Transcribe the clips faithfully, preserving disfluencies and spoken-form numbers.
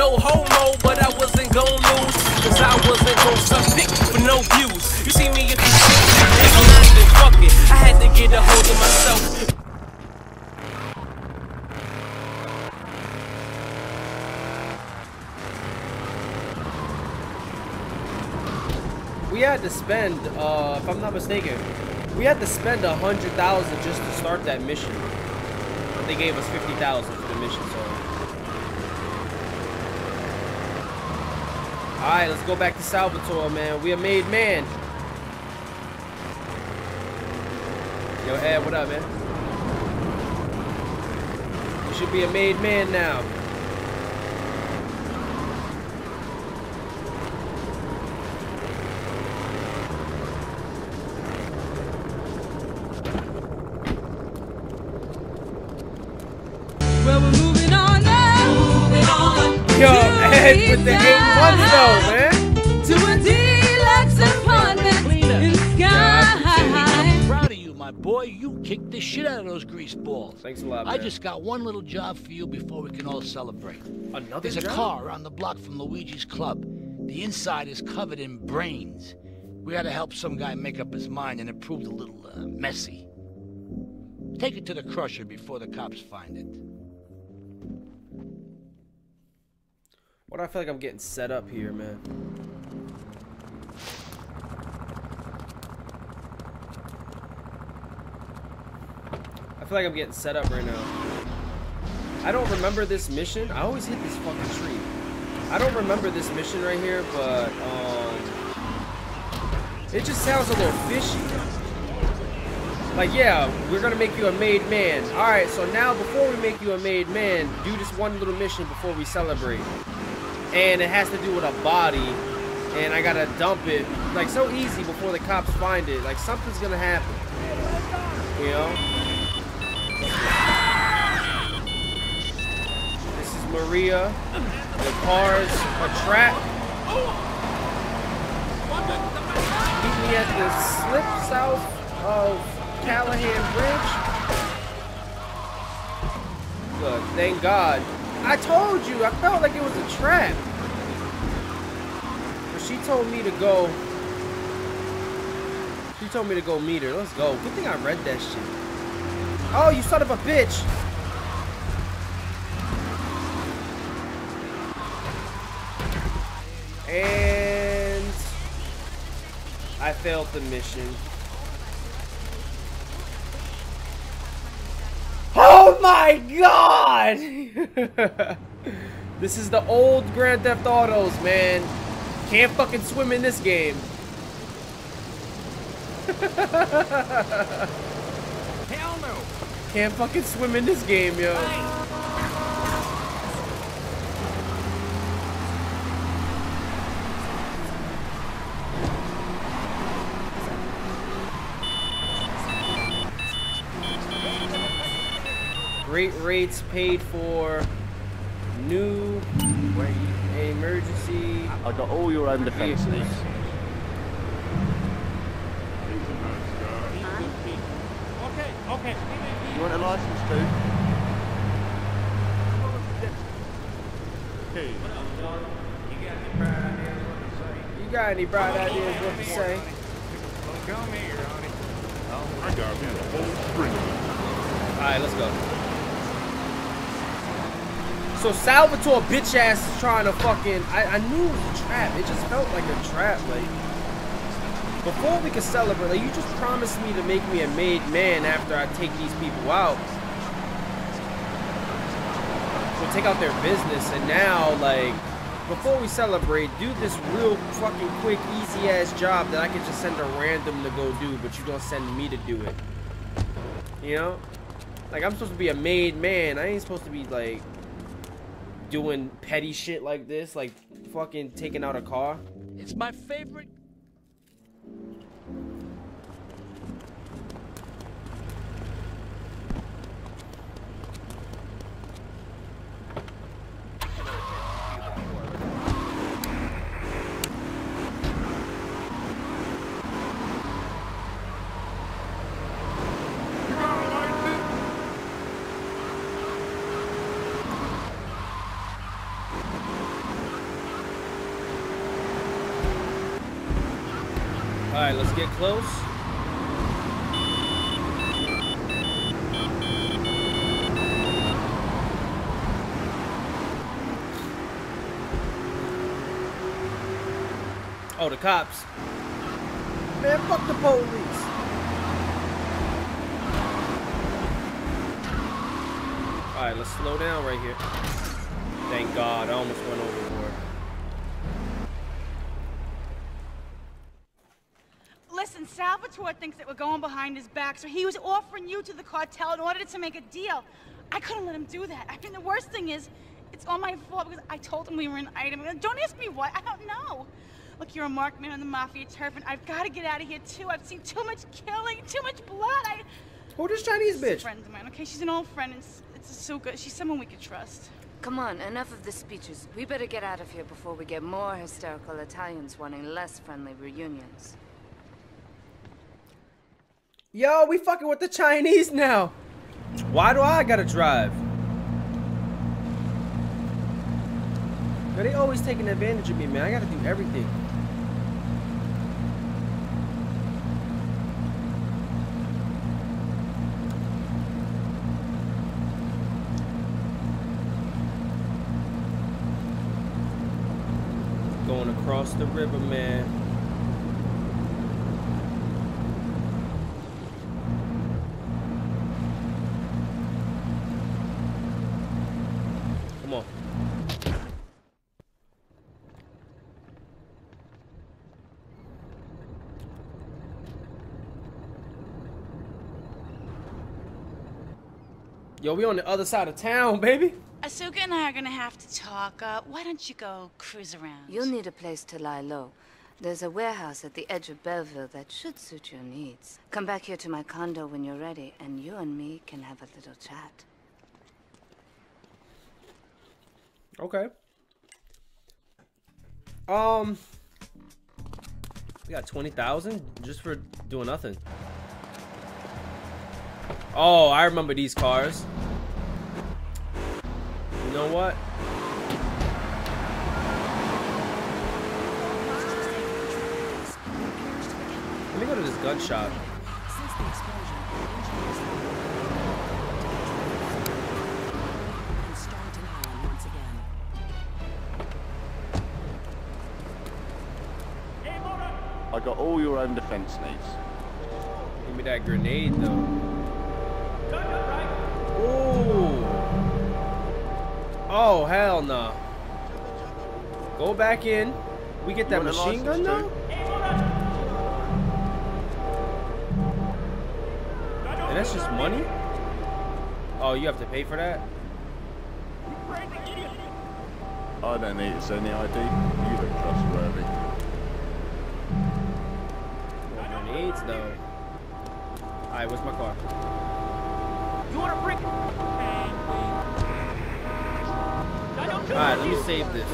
no homo, but I wasn't gon' lose, cause I wasn't gon' suck dick for no views. You see me if you shit, nigga, nothing, fuck it. I had to get a hold of myself. We had to spend, uh, if I'm not mistaken, we had to spend a hundred thousand just to start that mission. But they gave us fifty thousand for the mission, so. Alright, let's go back to Salvatore, man. We a made man. Yo, Ed, what up, man? You should be a made man now. With the eight months though, man. To a deluxe apartment in sky high. I'm proud of you, my boy. You kicked the shit out of those grease balls. Thanks a lot, man. I just got one little job for you before we can all celebrate. Another There's job? a car around the block from Luigi's Club. The inside is covered in brains. We gotta help some guy make up his mind, and it proved a little uh, messy. Take it to the crusher before the cops find it. Why do I feel like I'm getting set up here, man? I feel like I'm getting set up right now. I don't remember this mission. I always hit this fucking tree. I don't remember this mission right here, but um, it just sounds a little fishy. Like, yeah, we're gonna make you a made man. All right, so now before we make you a made man, do this one little mission before we celebrate. And it has to do with a body, and I gotta dump it, like, so easy before the cops find it. Like, something's gonna happen, you know? This is Maria. The cars are trapped. Meet me at the slip south of Callahan Bridge. Look, thank God. I told you, I felt like it was a trap. But she told me to go. She told me to go meet her. Let's go. Good thing I read that shit. Oh, you son of a bitch. And I failed the mission. Oh my God! This is the old Grand Theft Autos, man. Can't fucking swim in this game. Hell no. Can't fucking swim in this game, yo. Great rates paid for new emergency. I got all your own defenses. He's a nice guy. Okay, okay. You want a license too? Okay. You got any bright ideas what to say? Come here, honey. I got me a whole string. Alright, let's go. So Salvatore bitch ass is trying to fucking, I, I knew it was a trap. It just felt like a trap. Like, before we could celebrate, like, you just promised me to make me a made man after I take these people out. So take out their business, and now, like, before we celebrate, do this real fucking quick, easy ass job that I could just send a random to go do, but you don't send me to do it. You know? Like, I'm supposed to be a made man. I ain't supposed to be, like, doing petty shit like this, like fucking taking out a car. It's my favorite. Alright, let's get close. Oh, the cops. Man, fuck the police. Alright, let's slow down right here. Thank God, I almost went overboard. Listen, Salvatore thinks that we're going behind his back, so he was offering you to the cartel in order to make a deal. I couldn't let him do that. I mean, the worst thing is, it's all my fault because I told him we were an item. Don't ask me why, I don't know. Look, you're a marked man on the Mafia turf, and I've got to get out of here, too. I've seen too much killing, too much blood. I... Who this Chinese bitch? She's a friend of mine, okay? She's an old friend, and it's Asuka. She's someone we could trust. Come on, enough of the speeches. We better get out of here before we get more hysterical Italians wanting less friendly reunions. Yo, we fucking with the Chinese now. Why do I gotta drive? Yo, they always taking advantage of me, man. I gotta do everything. Going across the river, man. Come on. Yo, we on the other side of town, baby. Asuka and I are gonna have to talk. Uh, why don't you go cruise around? You'll need a place to lie low. There's a warehouse at the edge of Belleville that should suit your needs. Come back here to my condo when you're ready, and you and me can have a little chat. Okay. Um, we got twenty thousand just for doing nothing. Oh, I remember these cars. You know what? Let me go to this gun shop. I got all your own defense needs. Give me that grenade, though. Ooh. Oh, hell no. Nah. Go back in. We get that machine gun now? And that's just money? Oh, you have to pay for that? I don't need it, so any I D. You look trustworthy. No grenades, though. Alright, where's my car? You want a brick? Alright, let me save this.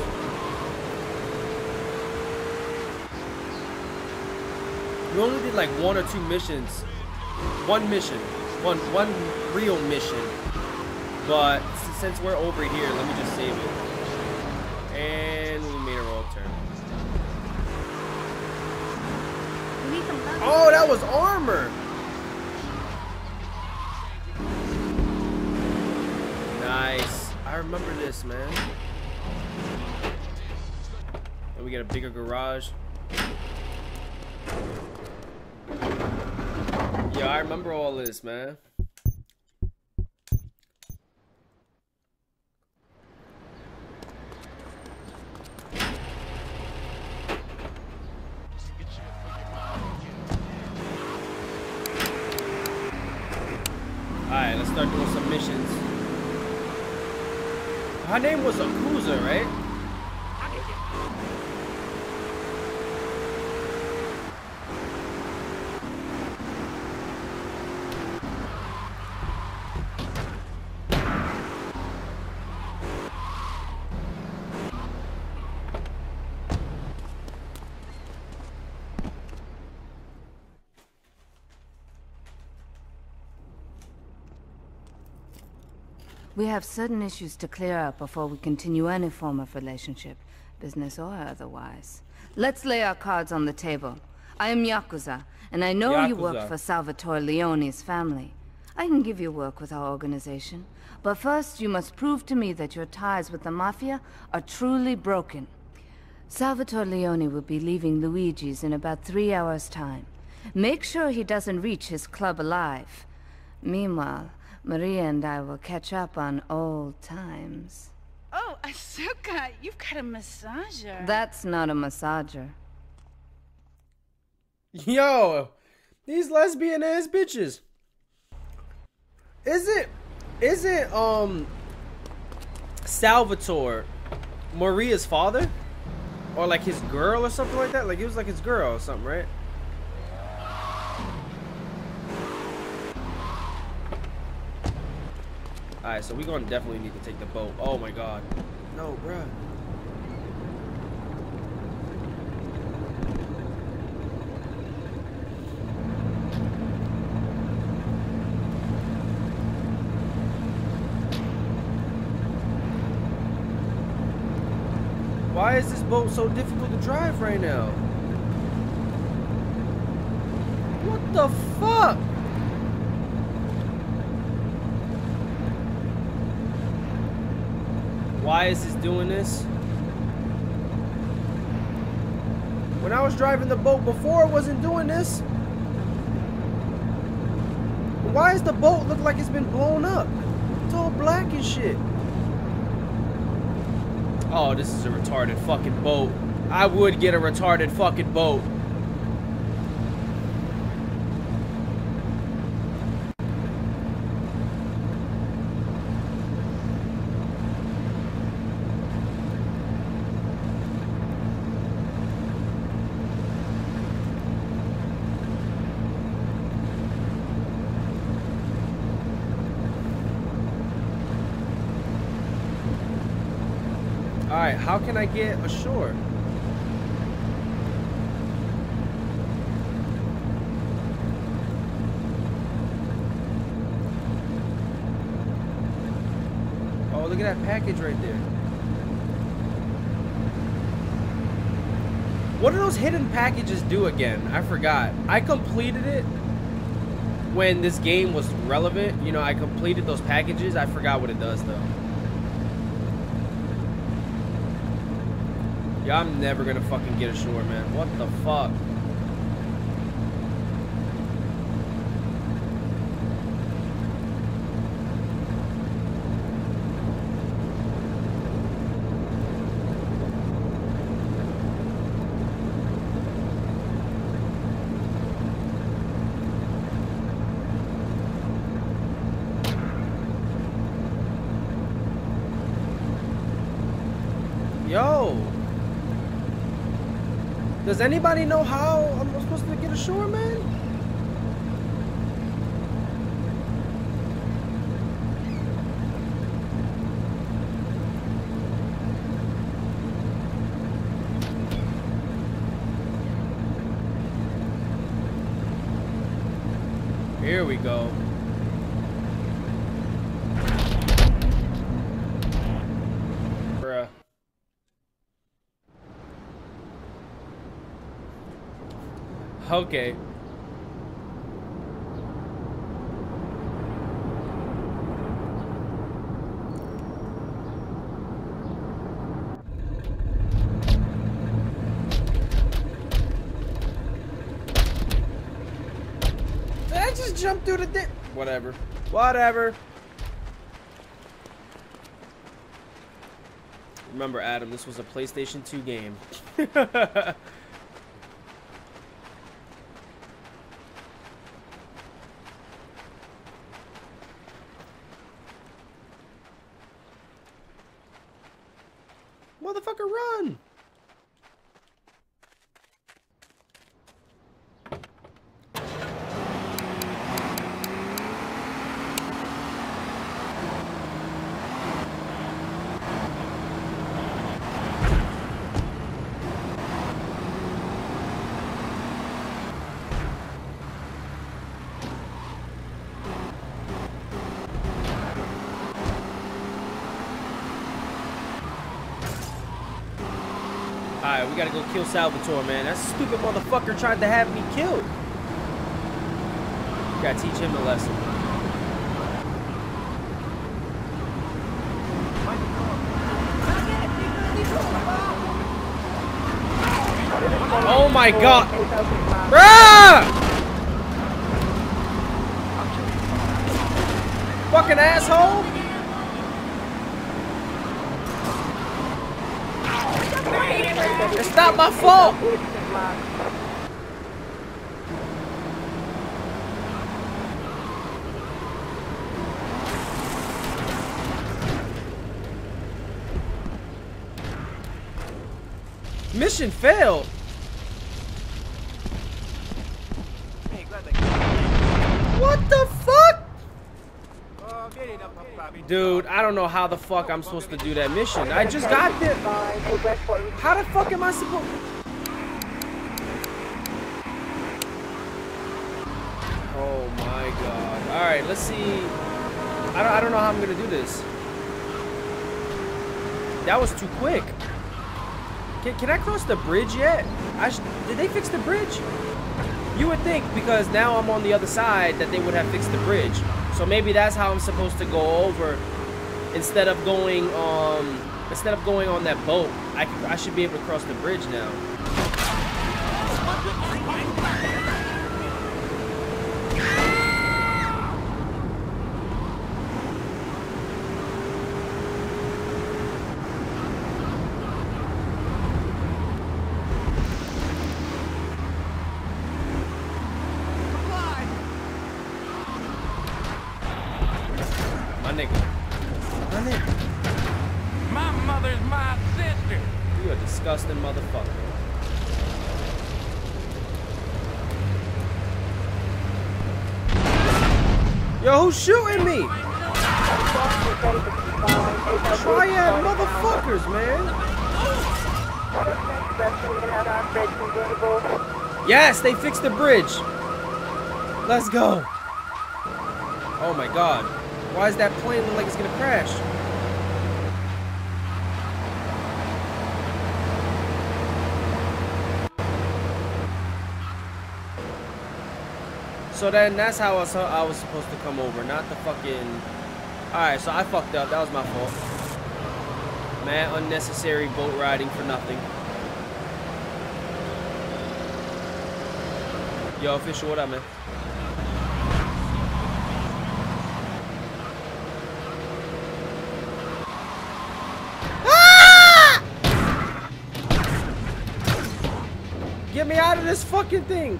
We only did like one or two missions. One mission. One one real mission. But since we're over here, let me just save it. And we made a wrong turn. Oh, that was armor! Nice. I remember this, man. And we got a bigger garage. Yeah, I remember all this, man. Alright, let's start doing some missions. Her name was Yakuza, right? We have certain issues to clear up before we continue any form of relationship, business or otherwise. Let's lay our cards on the table. I am Yakuza, and I know Yakuza. you work for Salvatore Leone's family. I can give you work with our organization, but first you must prove to me that your ties with the Mafia are truly broken. Salvatore Leone will be leaving Luigi's in about three hours' time. Make sure he doesn't reach his club alive. Meanwhile, Maria and I will catch up on old times. Oh, Asuka, you've got a massager. That's not a massager. Yo, these lesbian ass bitches. Is it, is it, um, Salvatore, Maria's father? Or like his girl or something like that? Like it was like his girl or something, right? Alright, so we're gonna definitely need to take the boat. Oh my god. No, bruh. Why is this boat so difficult to drive right now? What the fuck? Why is this doing this? When I was driving the boat before, it wasn't doing this. Why does the boat look like it's been blown up? It's all black and shit. Oh, this is a retarded fucking boat. I would get a retarded fucking boat. Alright, how can I get ashore? Oh, look at that package right there. What do those hidden packages do again? I forgot. I completed it when this game was relevant. You know, I completed those packages. I forgot what it does though. Yeah, I'm never gonna fucking get ashore, man. What the fuck? Does anybody know how I'm supposed to get ashore, man? Here we go. Okay. Did I just jump through the thing? Whatever. Whatever. Remember, Adam, this was a PlayStation two game. Motherfucker, run! Alright, we gotta go kill Salvatore, man. That stupid motherfucker tried to have me killed. We gotta teach him a lesson. Oh my god. Bruh! Fucking asshole! It's not my fault! Mission failed! What the fuck? Dude, I don't know how the fuck I'm supposed to do that mission. I just got there. How the fuck am I supposed to? Oh my god. Alright, let's see. I don't, I don't know how I'm gonna do this. That was too quick. Can, can I cross the bridge yet? I sh did they fix the bridge? You would think, because now I'm on the other side, that they would have fixed the bridge. So maybe that's how I'm supposed to go over, instead of going um instead of going on that boat. I, I should be able to cross the bridge now. Shooting me! Triad motherfuckers, man! Yes, they fixed the bridge! Let's go! Oh my god. Why is that plane look like it's gonna crash? So then that's how I was, I was supposed to come over, not the fucking... Alright, so I fucked up. That was my fault. Man, unnecessary boat riding for nothing. Yo, official, what up, man? Ah! Get me out of this fucking thing!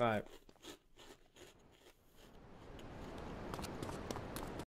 All right.